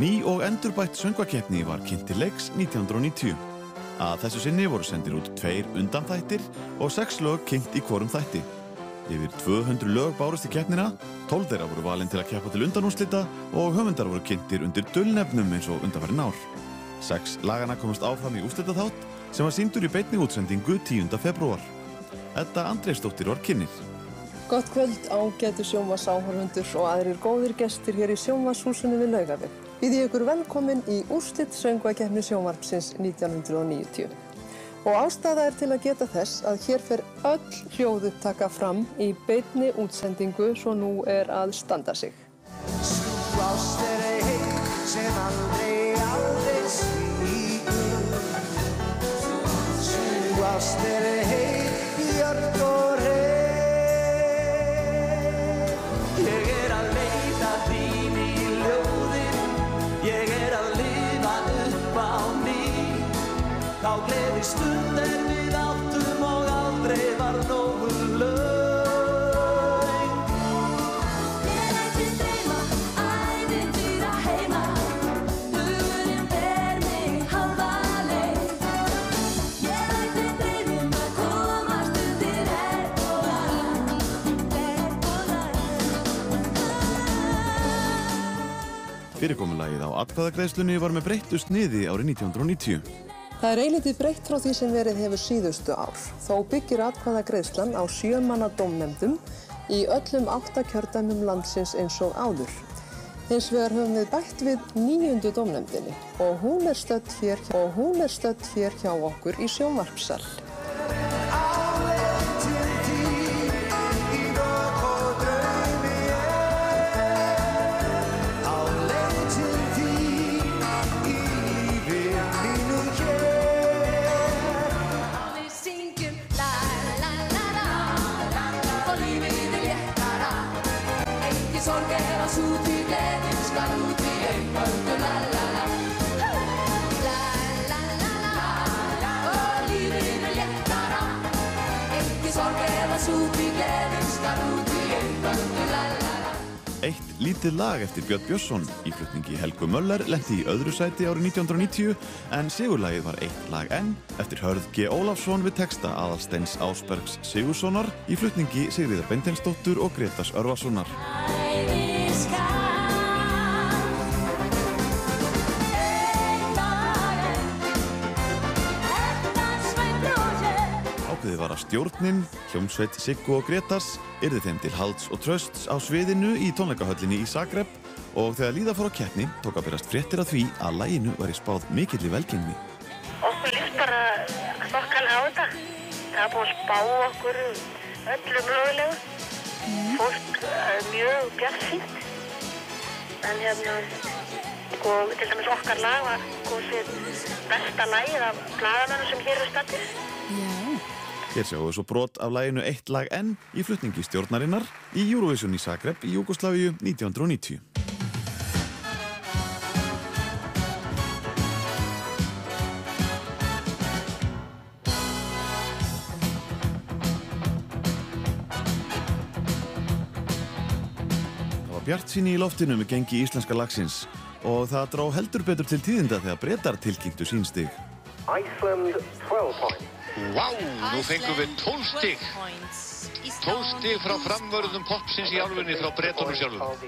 Ný og endurbætt söngvakeppni var kynnt til leiks 1990. Að þessu sinni voru sendir út 2 undanþættir og 6 lög kynnt í hvorum þætti. Yfir 200 lög bárust í keppnina, 12 þeirra voru valin til að keppa til undanúrslita og höfundar voru kynntir undir dulnefnum eins og undanfarin ár. 6 laganna komast áfram í úrslitaþátt sem var sýndur í beinni útsendingu 10. febrúar. Edda Andriðsdóttir var kynnir. Gott kvöld, ágætu sjónvarsáhorfundur og aðrir góðir gestir hér í sjónvarshúsinu við Laugaveg. Við ykkur velkomin í úrslit söngvakeppni sjónvarpsins 1990. Og ástæða til að geta þess að hér fer öll hljóðupptaka fram í beinni útsendingu svo nú að standa sig. Þá gleði stunder við áttum og aldrei var nógu laun. Ég læti streyma, ævintýra heima, hugurinn ber mig hálfa leið. Ég læti dreymin að komast undir Erdogan. Fyrirkomulagið á atkvæðagreiðslunni var með breyttu sniði árið 1990. Það eilítið breytt frá því sem verið hefur síðustu ár. Þó byggir atkvæðagreiðslan á 7 manna dómnefndum í öllum 8 kjördæmum landsins eins og áður. Hins vegar höfum við bætt við 9. dómnefndinni og hún stödd hér hjá okkur í sjónvarpsal. Eitt lítið lag eftir Björn Björnsson í flutningi Helgu Möller lenti í öðru sæti árið 1990 en sigurlagið var eitt lag enn eftir Hörð G. Ólafsson við texta Aðalsteins Ásbergs Sigurssonar í flutningi Sigríður Beinteinsdóttur og Grétars Örvarssonar. Ákveðið var að Stjórnin, hljómsveit Siggu og Grétars yrði þeim til halds og trösts á sviðinu í tónleikahöllinni í Zagreb og þegar líða fór á keppni tók að berast fréttir af því að laginu væri spáð mikilli velgengni. Okkur líst bara þokkalega á þetta. Það var búið að spá okkur öllum mögulegu. Fólk mjög bjartsýnt. En hérna, til dæmis okkar lag var kosið besta lagið af blaðamönnum sem hér staddir. Hér sjáum við svo brot af laginu Eitt lag enn í flutningi stjórnarinnar í Eurovision í Zagreb í Jugoslávíu 1990. Það var bjartsýni í loftinu með gengi íslenska lagsins og það dró heldur betur til tíðinda þegar Bretar tilkynntu sín stig. Iceland 12 points. Vá, nú fengum við 12 stig. 12 stig frá framvörðum popsins í álfunni frá Bretónu sjálfum.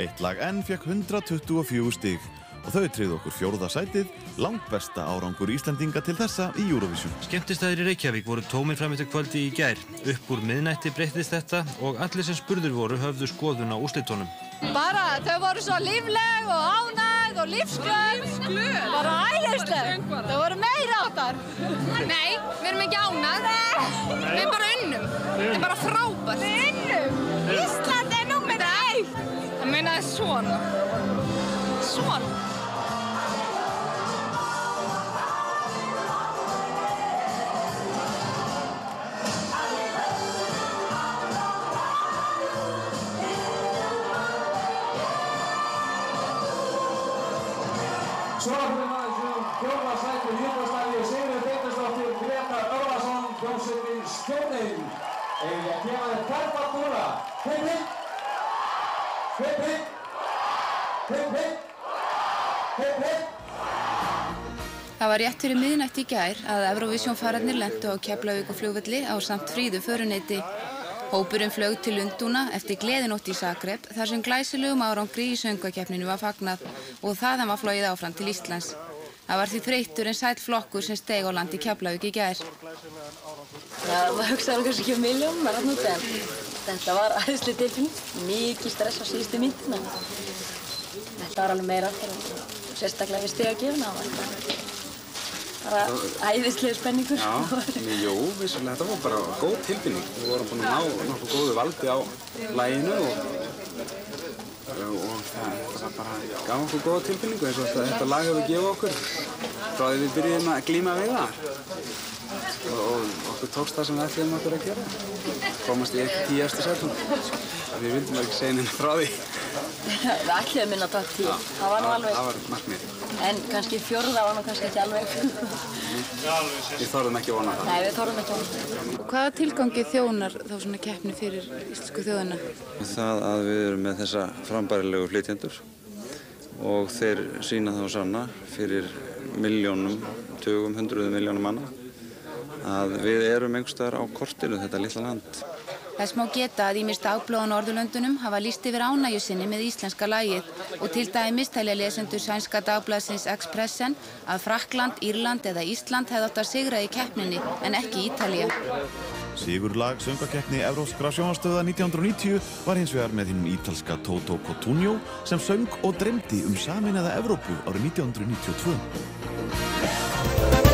Eitt lag enn fekk 124 stig og þau tryggðu okkur 4. sætið, langt besta árangur Íslendinga til þessa í Eurovision. Skemmtistæðir í Reykjavík voru tómir fram eftir kvöldi í gær. Upp úr miðnætti breyttist þetta og allir sem spurður voru höfðu skoðun á úrslitunum. Bara, þau voru svo lífleg og ánægð og lífsglöð. Bara æðisleg. Þau voru meira áttar. Nei, við erum ekki ánægð. Við bara unnum. Við erum bara frábært. Við unnum. Ísland númer 1. Það meinaði svona. Svona. Stjórnin, eða kemur karfatúra. Hipp, hipp. Hipp, hipp. Hipp, hipp. Það var rétt fyrir miðnætt í gær að Eurovision fararnir lentu á Keflavíkurflugvelli á samt fríðu föruneyti. Hópurinn flaug til Lundúna eftir gleðinótt í Zagreb þar sem glæsilegum árangri í söngvakeppninni var fagnað og þaðan var flogið áfram til Íslands. Það var því þreyttur en sæll flokkur sem steig á land í Keflavík í gær. Það hugsaði kannski ekki milljón, menn að nota þetta var æðisleg tilfinning, mikið stress á síðustu mínútunum. Þetta var alveg meira aftur, sérstaklega við stigagjöfina. Bara æðislega spenningur. Jú, vissulega, þetta var bara góð tilfinning. Við vorum búin að ná nokkuð góðu valdi á laginu og það var bara gaf okkur góða tilfinningu eins og þetta lag hefur gefið okkur frá því við byrjuðum að glíma við það og okkur tókst það sem við ætlum okkur að gera. Komast í 10. sæti. Við vildum ekki segja neina frá því. Við ætlum minna topp 10. Það var nú alveg. Það var markmiðið. En kannski fjórða var nú kannski ekki alveg. Við þorðum ekki vona það. Nei, við þorðum ekki vona það. Hvaða tilgangi þjónar þá svona keppni fyrir íslensku þjóðina? Það að við erum með þessa frambærilegu flytjendur og þeir sína þá sanna fyrir milljónum, tugum, hundruðum milljónum manna að við erum einhvers staðar á kortinu þetta litla land. Þess má geta að ýmist dagblöð á Norðurlöndunum hafa lýst yfir ánægju sinni með íslenska lagið og til dæmis telja lesendur sænska dagblaðsins Expressen að Frakkland, Írland eða Ísland hefði átt að sigra í keppninni en ekki Ítalía. Sigurlag söngvakeppni evrópskra sjónvarpsstöðva 1990 var hins vegar með hinum ítalska Toto Cutugno sem söng og dreymdi sameinaða Evrópu árið 1992.